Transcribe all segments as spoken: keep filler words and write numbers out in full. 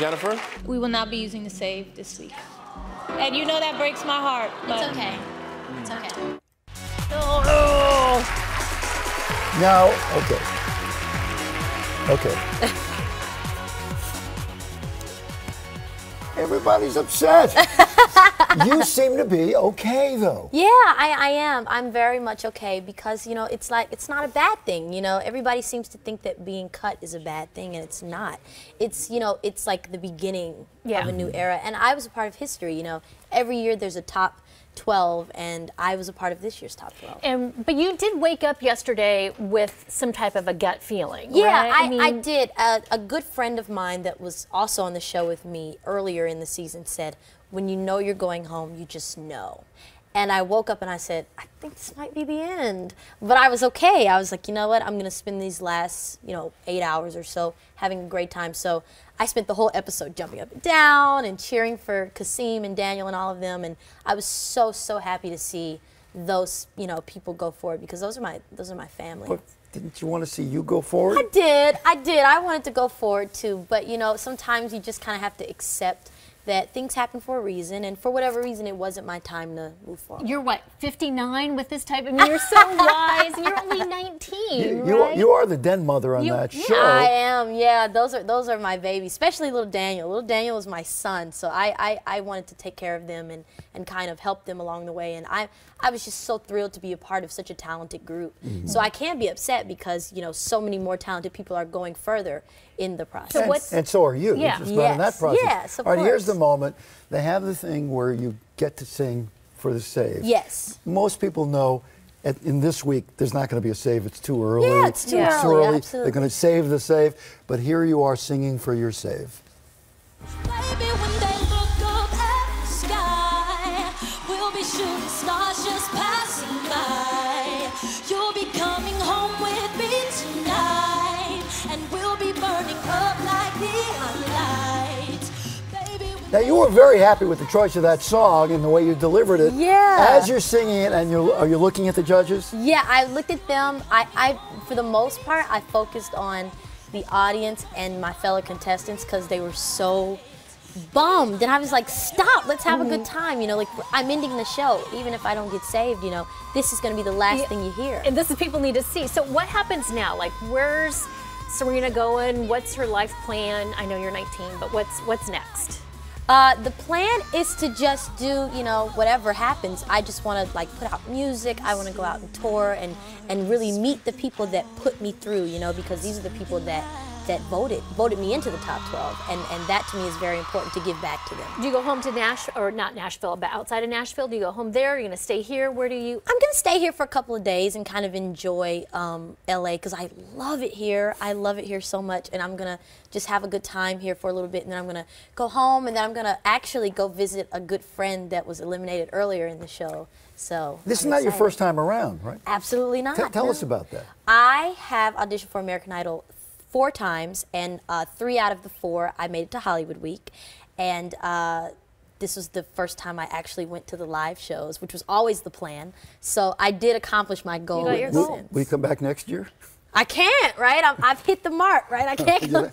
Jennifer? We will not be using the save this week. And you know that breaks my heart. But... It's okay. It's okay. Oh, no. Now, okay. Okay. Everybody's upset. You seem to be okay, though. Yeah, I, I am. I'm very much okay because, you know, it's like, it's not a bad thing, you know. Everybody seems to think that being cut is a bad thing, and it's not. It's, you know, it's like the beginning yeah. of a new era. And I was a part of history, you know. Every year there's a top twelve, and I was a part of this year's top twelve. And, but you did wake up yesterday with some type of a gut feeling, yeah, right? I, I, mean, I did. A, a good friend of mine that was also on the show with me earlier in the season said, when you know you're going home, you just know. And I woke up and I said, I think this might be the end. But I was okay. I was like, you know what? I'm going to spend these last, you know, eight hours or so having a great time. So I spent the whole episode jumping up and down and cheering for Kasim and Daniel and all of them. And I was so, so happy to see those, you know, people go forward because those are my, those are my family. But didn't you want to see you go forward? I did. I did. I wanted to go forward too. But, you know, sometimes you just kind of have to accept that things happen for a reason, and for whatever reason, it wasn't my time to move forward. You're what, fifty-nine with this type? I mean, you're so wise, and you're only nineteen, you, you, right? You are the den mother on you, that show. Yeah, I am, yeah. Those are those are my babies, especially little Daniel. Little Daniel is my son, so I, I, I wanted to take care of them and, and kind of help them along the way, and I, I was just so thrilled to be a part of such a talented group. Mm-hmm. So I can be upset because, you know, so many more talented people are going further in the process. So and, what's, and so are you. Yeah. You're just yes. in that process. Yes, of All right, course. Here's the moment. They have the thing where you get to sing for the save. Yes. Most people know at, in this week there's not going to be a save. It's too early. Yeah, it's too yeah. early. Yeah, absolutely. They're going to save the save. But here you are singing for your save. Baby, when they look up at the sky, we'll be shooting stars just passing by. You'll be coming home with me tonight, and we'll be burning up like neon lights. Now, you were very happy with the choice of that song and the way you delivered it. Yeah. As you're singing it, and you're, are you looking at the judges? Yeah, I looked at them. I, I, for the most part, I focused on the audience and my fellow contestants because they were so bummed. And I was like, stop, let's have mm-hmm. a good time. You know, like, I'm ending the show. Even if I don't get saved, you know, this is going to be the last yeah. thing you hear. And this is people need to see. So what happens now? Like, where's Serena going? What's her life plan? I know you're nineteen, but what's what's next? Uh, the plan is to just do, you know, whatever happens. I just want to, like, put out music. I want to go out and tour and, and really meet the people that put me through, you know, because these are the people that, that voted voted me into the top twelve. And, and that, to me, is very important to give back to them. Do you go home to Nashville, or not Nashville, but outside of Nashville? Do you go home there? Are you going to stay here? Where do you? I'm going to stay here for a couple of days and kind of enjoy um, L A because I love it here. I love it here so much. And I'm going to just have a good time here for a little bit, and then I'm gonna go home, and then I'm gonna actually go visit a good friend that was eliminated earlier in the show. So this I'm is not excited. Your first time around, right? Absolutely not. T tell no. us about that. I have auditioned for American Idol four times, and uh, three out of the four I made it to Hollywood Week, and uh, this was the first time I actually went to the live shows, which was always the plan. So I did accomplish my goal. You got your goals. Will you come back next year? I can't, right? I'm, I've hit the mark, right? I can't go.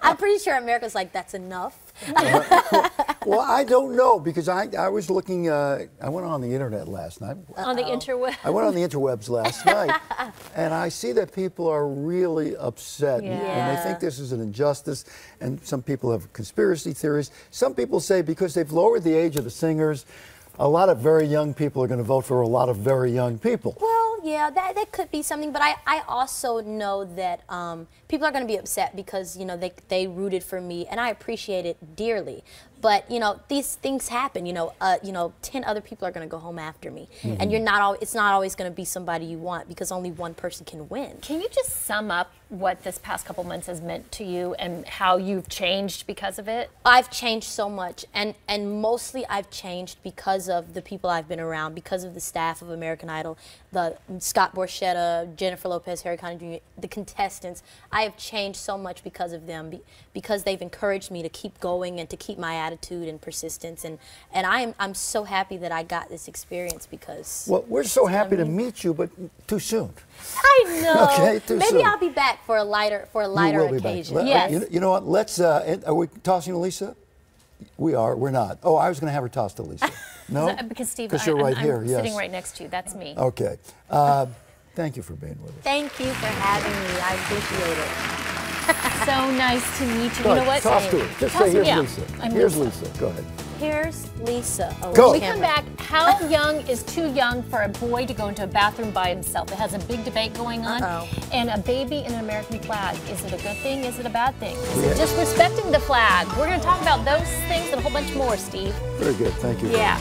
I'm pretty sure America's like, that's enough. uh, well, I don't know, because I, I was looking, uh, I went on the internet last night. Uh-oh. On the interwebs? I went on the interwebs last night, and I see that people are really upset, yeah. and they think this is an injustice, and some people have conspiracy theories. Some people say because they've lowered the age of the singers, a lot of very young people are going to vote for a lot of very young people. Well, yeah, that, that could be something, but I, I also know that um, people are going to be upset because, you know, they, they rooted for me, and I appreciate it dearly. But, you know, these things happen, you know, uh, you know, ten other people are going to go home after me. Mm-hmm. And you're not al it's not always going to be somebody you want because only one person can win. Can you just sum up what this past couple months has meant to you and how you've changed because of it? I've changed so much, and, and mostly I've changed because of the people I've been around, because of the staff of American Idol, the Scott Borchetta, Jennifer Lopez, Harry Connick Junior, the contestants. I have changed so much because of them, be because they've encouraged me to keep going and to keep my attitude attitude and persistence, and and I'm I'm so happy that I got this experience because. Well, we're so happy I mean. to meet you, but too soon. I know. Okay, too Maybe soon. I'll be back for a lighter for a lighter you will occasion. Be back. Yes. You, you know what? Let's. Uh, are we tossing to Lisa? We are. We're not. Oh, I was going to have her tossed to Lisa. No, because Steve, I, you're right I'm, here. I'm yes. sitting right next to you. That's me. Okay. Uh, thank you for being with us. Thank you for having me. I appreciate it. So nice to meet you. Go you know what? Toss to it. Just toss say, here's yeah. Lisa. I'm here's Lisa. Lisa. Go ahead. Here's Lisa. Oh, go. When we come back, how young is too young for a boy to go into a bathroom by himself? It has a big debate going on. Uh-oh. And a baby in an American flag. Is it a good thing? Is it a bad thing? Is yeah. it just respecting the flag? We're going to talk about those things and a whole bunch more, Steve. Very good. Thank you. Yeah.